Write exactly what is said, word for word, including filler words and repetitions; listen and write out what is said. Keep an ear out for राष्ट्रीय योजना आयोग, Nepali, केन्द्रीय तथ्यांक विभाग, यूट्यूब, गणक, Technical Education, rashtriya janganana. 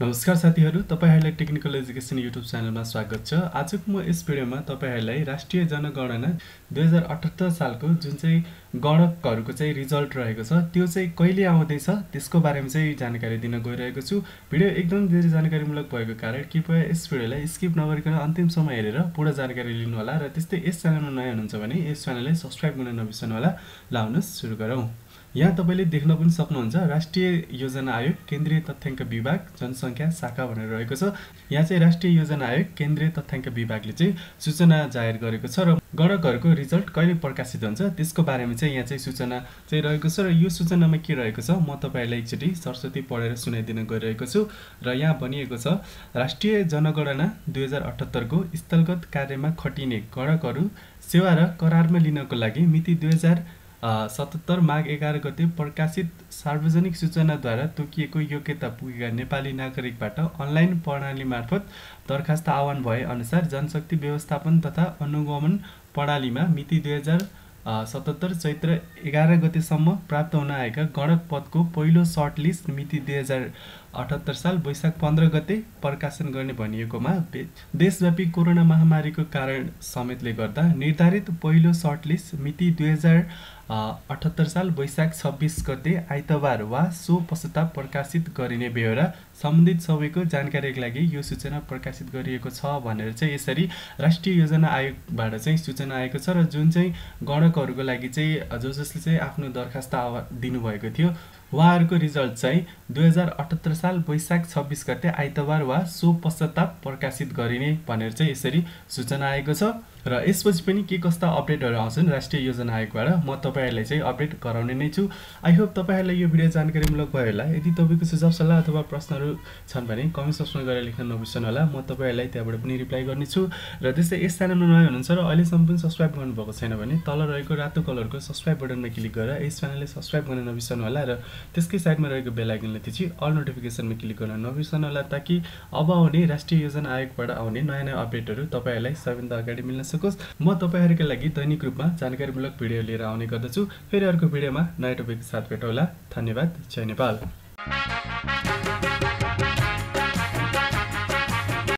नमस्कार साथीहरु, तपाईहरुलाई टेक्निकल एजुकेशन यूट्यूब चैनल में स्वागत छ। आज को म इस भिडियो में तपाईहरुलाई राष्ट्रिय जनगणना दुई हजार अठहत्तर साल को जुन चाहिँ गणकहरुको चाहिँ रिजल्ट रहेको छ त्यो चाहिँ कहिले आउँदै छ त्यसको बारेमा चाहिँ जानकारी दिन गइरहेको छु। भिडियो एकदम धेरै जानकारीमूलक भएको कारण कृपया इस भिडियोलाई स्किप नगरिकन अन्तिम समय हेरेर पूर्ण जानकारी लिनु होला र त्यस्तै यस च्यानलमा नयाँ हुनुहुन्छ भने यस च्यानललाई सब्स्क्राइब गर्न नबिर्सनु होला। ल आउनुस् सुरु गरौँ। यहाँ तपाईले देख्न पनि सक्नुहुन्छ राष्ट्रिय योजना आयोग केन्द्रीय तथ्यांक विभाग जनसंख्या शाखा भनेर रहेको छ। यहाँ चाहिँ राष्ट्रिय योजना आयोग केन्द्रीय तथ्यांक विभागले चाहिँ सूचना जाहेर गरेको छ र गणकहरुको रिजल्ट कहिले प्रकाशित हुन्छ त्यसको बारेमा चाहिँ यहाँ चाहिँ सूचना चाहिँ रहेको छ र यो सूचनामा के रहेको छ म तपाईलाई एकचोटी सरस्वती पढेर सुनाइदिन गइरहेको छु। र यहाँ भनिएको छ राष्ट्रिय जनगणना दुई हजार अठहत्तर को स्थलगत कार्यमा खटिने गणकहरु सेवा र करारमा लिनको लागि मिति दुई हजार सतहत्तर माघ एघार गते प्रकाशित सार्वजनिक सूचनाद्वारा तोकिएको योग्यता पुगेका नेपाली नागरिकबाट अनलाइन प्रणाली मार्फत दरखास्त आह्वान भए अनुसार जनशक्ति व्यवस्थापन तथा अनुगमन प्रणालीमा मिति दुई हजार सतहत्तर चैत्र एघार गतेसम्म प्राप्त हुन आएका गणक पदको पहिलो सर्टलिस्ट मिति दुई हजार अठहत्तर साल वैशाख पन्ध्र गते प्रकाशन गर्ने भनिएकोमा देशव्यापी कोरोना महामारीको कारण समेतले गर्दा निर्धारित पहिलो सर्टलिस्ट मिति दुई हजार अठहत्तर साल वैशाख छब्बीस गते आइतबार वा सो पश्चात प्रकाशित गरिने बेहोरा सम्बन्धित सबैको जानकारीका लागि यो सूचना प्रकाशित गरिएको छ भनेर चाहिँ यसरी राष्ट्रिय योजना आयोगबाट चाहिँ सूचना आएको छ र जुन चाहिँ गणकहरुको लागि चाहिँ जो जसले चाहिँ आफ्नो दरखास्त दिनुभएको थियो उहाँहरुको रिजल्ट चाहिँ दुई हजार अठहत्तर साल वैशाख छब्बीस गते आइतबार वा सो पश्चाताप प्रकाशित गरिने भनेर चाहिँ यसरी सूचना आएको छ। र यसपछि पनि के कस्ता अपडेटहरू आउँछन् राष्ट्रिय योजना आयोगबाट म तपाईहरुलाई चाहिँ अपडेट गराउने नै छु। आई होप तपाईहरुलाई यो भिडियो जानकारीमूलक भयो होला। यदि तपाईको सुझाव सल्लाह अथवा प्रश्नहरू छन् भने कमेन्ट सेक्सनमा गएर लेख्न नबिर्सनु होला। म तपाईहरुलाई त्यहाँबाट पनि रिप्लाई गर्नेछु। र त्यस्तै यस च्यानलमा नयाँ हुनुहुन्छ र अहिलेसम्म पनि सब्स्क्राइब गर्नुभएको छैन भने तल रहेको रातो कलरको सब्स्क्राइब बटनमा क्लिक गरेर यस च्यानललाई सब्स्क्राइब गर्न नबिर्सनु होला र त्यसकै साइडमा रहेको बेल आइकनले थिची अल नोटिफिकेसनमा क्लिक गर्न नबिर्सनु होला ताकि अब आउने राष्ट्रिय योजना आयोगबाट आउने नयाँ नयाँ अपडेटहरू तपाईहरुलाई सबैभन्दा अगाडि मिल्न सकोस्। म तपाईहरुका लागि दैनिक रूपमा जानकारीमूलक भिडियो लिएर आउने गर्दछु। फेरि अर्को भिडियोमा नयाँ टपिकको साथ भेटौँला। धन्यवाद। जय नेपाल।